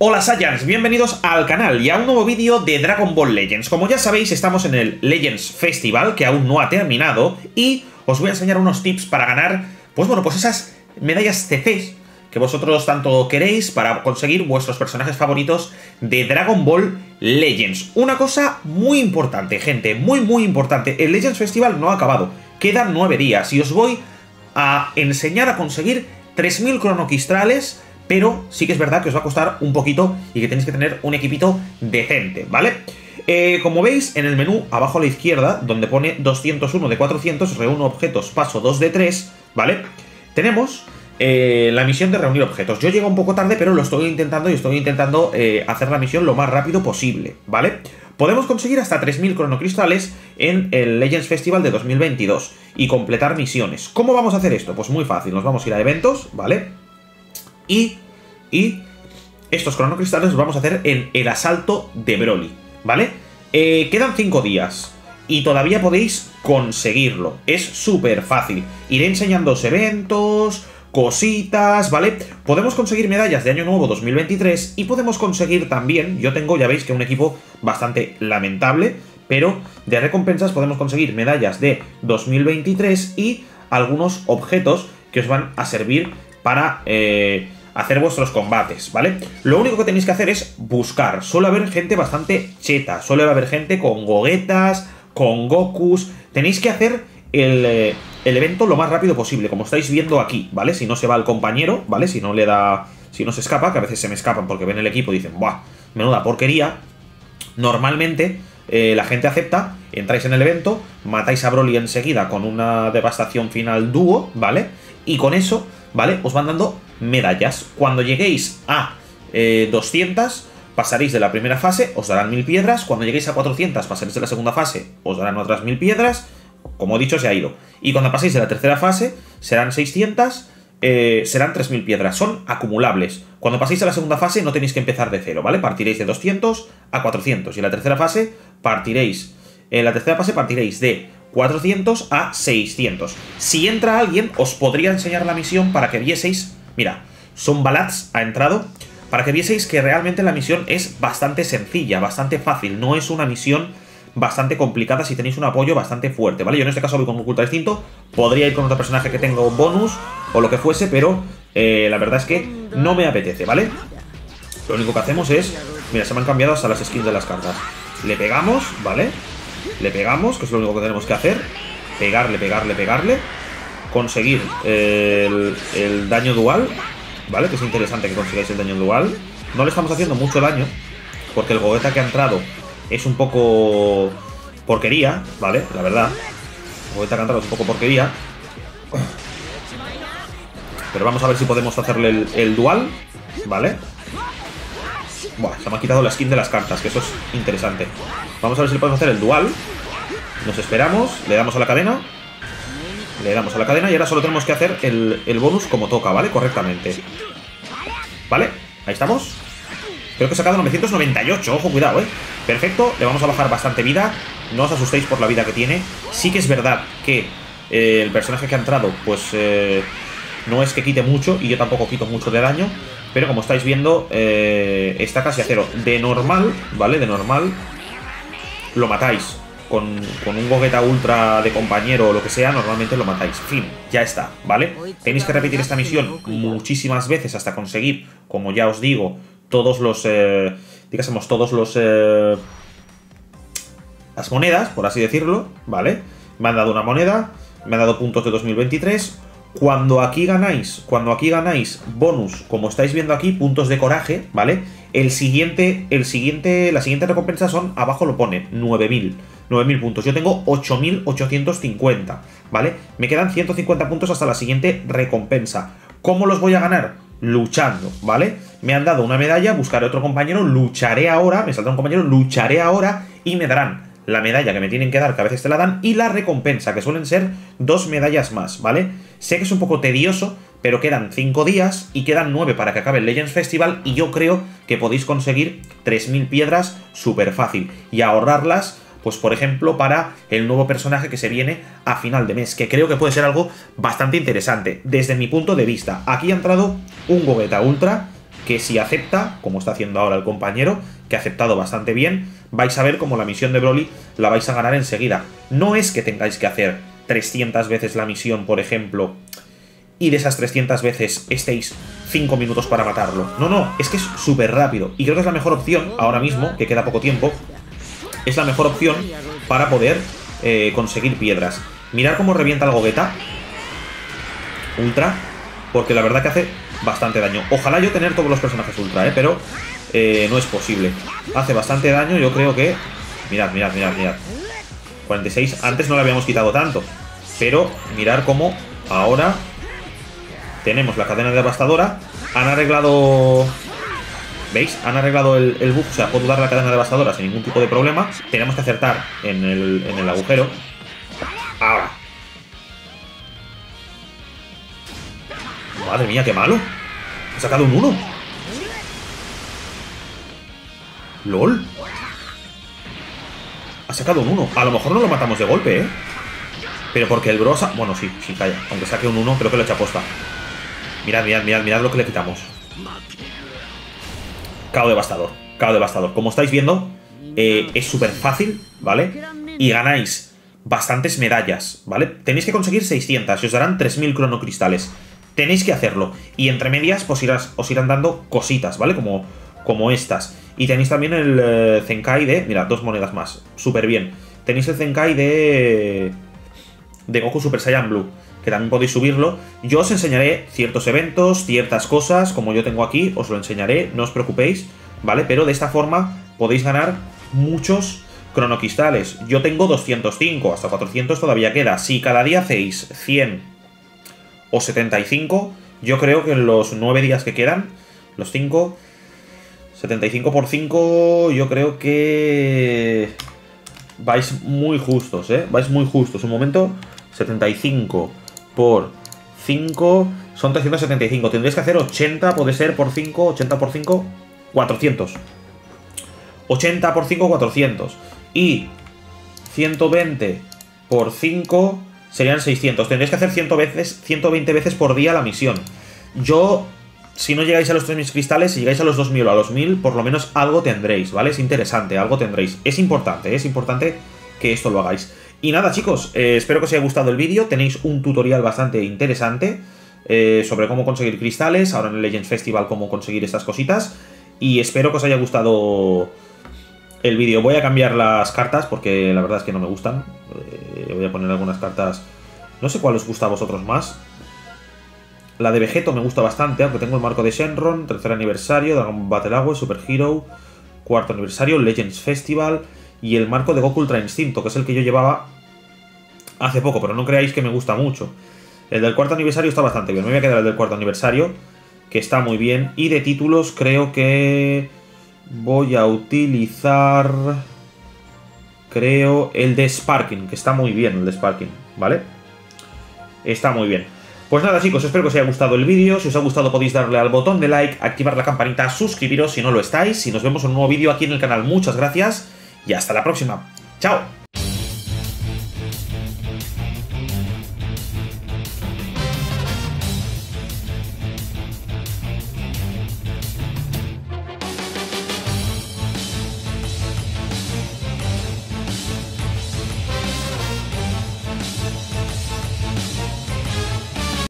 Hola Saiyans, bienvenidos al canal y a un nuevo vídeo de Dragon Ball Legends. Como ya sabéis, estamos en el Legends Festival, que aún no ha terminado, y os voy a enseñar unos tips para ganar, pues esas medallas CC que vosotros tanto queréis para conseguir vuestros personajes favoritos de Dragon Ball Legends. Una cosa muy importante, gente, muy importante. El Legends Festival no ha acabado, quedan 9 días y os voy a enseñar a conseguir 3000 cronocristales. Pero sí que es verdad que os va a costar un poquito y que tenéis que tener un equipito decente, ¿vale? Como veis, en el menú abajo a la izquierda, donde pone 201 de 400, reúno objetos, paso 2 de 3, ¿vale? Tenemos la misión de reunir objetos. Yo llego un poco tarde, pero lo estoy intentando y estoy intentando hacer la misión lo más rápido posible, ¿vale? Podemos conseguir hasta 3000 cronocristales en el Legends Festival de 2022 y completar misiones. ¿Cómo vamos a hacer esto? Pues muy fácil, nos vamos a ir a eventos, ¿vale? Y estos cronocristales los vamos a hacer en el asalto de Broly, ¿vale? Quedan 5 días y todavía podéis conseguirlo. Es súper fácil. Iré enseñándoos eventos, cositas, ¿vale? Podemos conseguir medallas de Año Nuevo 2023 y podemos conseguir también, yo tengo, ya veis que un equipo bastante lamentable, pero de recompensas podemos conseguir medallas de 2023 y algunos objetos que os van a servir para... hacer vuestros combates, ¿vale? Lo único que tenéis que hacer es buscar. Suele haber gente bastante cheta. Suele haber gente con Gogetas, con Gokus. Tenéis que hacer el evento lo más rápido posible, como estáis viendo aquí, ¿vale? Si no se va el compañero, ¿vale? Si no le da... Si no se escapa, que a veces se me escapan porque ven el equipo y dicen ¡buah! Menuda porquería. Normalmente la gente acepta, entráis en el evento, matáis a Broly enseguida con una devastación final dúo, ¿vale? Y con eso, ¿vale? Os van dando medallas. Cuando lleguéis a 200, pasaréis de la primera fase, os darán 1000 piedras. Cuando lleguéis a 400, pasaréis de la segunda fase, os darán otras 1000 piedras. Como he dicho, se ha ido. Y cuando paséis de la tercera fase, serán 600, serán 3000 piedras. Son acumulables. Cuando paséis a la segunda fase, no tenéis que empezar de cero, ¿vale? Partiréis de 200 a 400. Y en la tercera fase, partiréis... En la tercera fase partiréis de 400 a 600. Si entra alguien, os podría enseñar la misión para que vieseis... Mira, Son Balats ha entrado, para que vieseis que realmente la misión es bastante sencilla, bastante fácil. No es una misión bastante complicada si tenéis un apoyo bastante fuerte, ¿vale? Yo en este caso voy con Goku Ultra Instinto, podría ir con otro personaje que tenga un bonus o lo que fuese, pero la verdad es que no me apetece, ¿vale? Lo único que hacemos es... Mira, se me han cambiado hasta las skins de las cartas. Le pegamos, ¿vale? Le pegamos, que es lo único que tenemos que hacer. Pegarle, pegarle, pegarle. Conseguir el daño dual, ¿vale? Que es interesante que consigáis el daño dual. No le estamos haciendo mucho daño, porque el Gogeta que ha entrado es un poco porquería, ¿vale? La verdad, el Gogeta que ha entrado es un poco porquería. Pero vamos a ver si podemos hacerle el dual, ¿vale? Buah, se me ha quitado la skin de las cartas, que eso es interesante. Vamos a ver si le podemos hacer el dual. Nos esperamos, le damos a la cadena. Le damos a la cadena y ahora solo tenemos que hacer el bonus como toca, ¿vale? Correctamente. ¿Vale? Ahí estamos. Creo que he sacado 998, ojo, cuidado, ¿eh? Perfecto, le vamos a bajar bastante vida. No os asustéis por la vida que tiene. Sí que es verdad que el personaje que ha entrado, pues... no es que quite mucho y yo tampoco quito mucho de daño. Pero como estáis viendo, está casi a cero. De normal, ¿vale? De normal lo matáis. Con un Gogeta Ultra de compañero o lo que sea, normalmente lo matáis. Fin, ya está, ¿vale? Tenéis que repetir esta misión muchísimas veces hasta conseguir, como ya os digo, todos los... digásemos, todos los... las monedas, por así decirlo, ¿vale? Me han dado una moneda, me han dado puntos de 2023. Cuando aquí ganáis bonus, como estáis viendo aquí, puntos de coraje, ¿vale? La siguiente recompensa son, abajo lo pone, 9.000 puntos. Yo tengo 8.850, ¿vale? Me quedan 150 puntos hasta la siguiente recompensa. ¿Cómo los voy a ganar? Luchando, ¿vale? Me han dado una medalla, buscaré otro compañero, lucharé ahora, me saldrá un compañero, lucharé ahora y me darán la medalla que me tienen que dar, que a veces te la dan, y la recompensa, que suelen ser 2 medallas más, ¿vale? Sé que es un poco tedioso, pero quedan 5 días y quedan 9 para que acabe el Legends Festival y yo creo que podéis conseguir 3000 piedras súper fácil y ahorrarlas, pues por ejemplo, para el nuevo personaje que se viene a final de mes, que creo que puede ser algo bastante interesante, desde mi punto de vista. Aquí ha entrado un Gogeta Ultra, que si acepta, como está haciendo ahora el compañero, que ha aceptado bastante bien, vais a ver cómo la misión de Broly la vais a ganar enseguida. No es que tengáis que hacer 300 veces la misión, por ejemplo, y de esas 300 veces estéis 5 minutos para matarlo. No, no, es que es súper rápido. Y creo que es la mejor opción, ahora mismo, que queda poco tiempo, es la mejor opción para poder conseguir piedras. Mirad cómo revienta el Gogeta Ultra, porque la verdad que hace bastante daño. Ojalá yo tener todos los personajes Ultra, pero no es posible. Hace bastante daño, yo creo que... Mirad, mirad, mirad, mirad. 46, antes no le habíamos quitado tanto, pero mirad cómo ahora... Tenemos la cadena devastadora. Han arreglado... ¿Veis? Han arreglado el bug. O sea, puedo dar la cadena devastadora sin ningún tipo de problema. Tenemos que acertar en el agujero. Ahora. Madre mía, qué malo. He sacado un 1. LOL. Ha sacado un 1. A lo mejor no lo matamos de golpe, pero porque el brosa... Bueno, sí, sí, calla. Aunque saque un 1, creo que lo he hecho aposta. Mirad, mirad, mirad, mirad lo que le quitamos. Cao devastador, cao devastador. Como estáis viendo, es súper fácil, ¿vale? Y ganáis bastantes medallas, ¿vale? Tenéis que conseguir 600 y os darán 3000 cronocristales. Tenéis que hacerlo. Y entre medias os irán dando cositas, ¿vale? Como estas. Y tenéis también el Zenkai de... Mira, 2 monedas más. Súper bien. Tenéis el Zenkai de Goku Super Saiyan Blue, que también podéis subirlo. Yo os enseñaré ciertos eventos, ciertas cosas, como yo tengo aquí, os lo enseñaré, no os preocupéis, ¿vale? Pero de esta forma podéis ganar muchos cronocristales. Yo tengo 205, hasta 400 todavía queda. Si cada día hacéis 100 o 75, yo creo que en los 9 días que quedan, los 5, 75 por 5, yo creo que vais muy justos, vais muy justos. Un momento, 75 por 5 son 375. Tendréis que hacer 80, puede ser, por 5. 80 por 5, 400. 80 por 5, 400. Y 120 por 5 serían 600. Tendréis que hacer 120 veces por día la misión. Yo, si no llegáis a los 3000 cristales, si llegáis a los 2000 o a los 1000, por lo menos algo tendréis, ¿vale? Es interesante, algo tendréis. Es importante que esto lo hagáis. Y nada, chicos, espero que os haya gustado el vídeo. Tenéis un tutorial bastante interesante sobre cómo conseguir cristales, ahora en el Legends Festival, cómo conseguir estas cositas. Y espero que os haya gustado el vídeo. Voy a cambiar las cartas porque la verdad es que no me gustan. Voy a poner algunas cartas, no sé cuál os gusta a vosotros más. La de Vegetto me gusta bastante, aunque tengo el marco de Shenron, tercer aniversario, Dragon Battle Agua, Super Hero, cuarto aniversario, Legends Festival... Y el marco de Goku Ultra Instinto, que es el que yo llevaba hace poco, pero no creáis que me gusta mucho. El del cuarto aniversario está bastante bien. Me voy a quedar el del cuarto aniversario, que está muy bien. Y de títulos creo que voy a utilizar, creo, el de Sparking, que está muy bien el de Sparking, ¿vale? Está muy bien. Pues nada, chicos, espero que os haya gustado el vídeo. Si os ha gustado podéis darle al botón de like, activar la campanita, suscribiros si no lo estáis. Y nos vemos en un nuevo vídeo aquí en el canal. Muchas gracias. Y hasta la próxima. ¡Chao!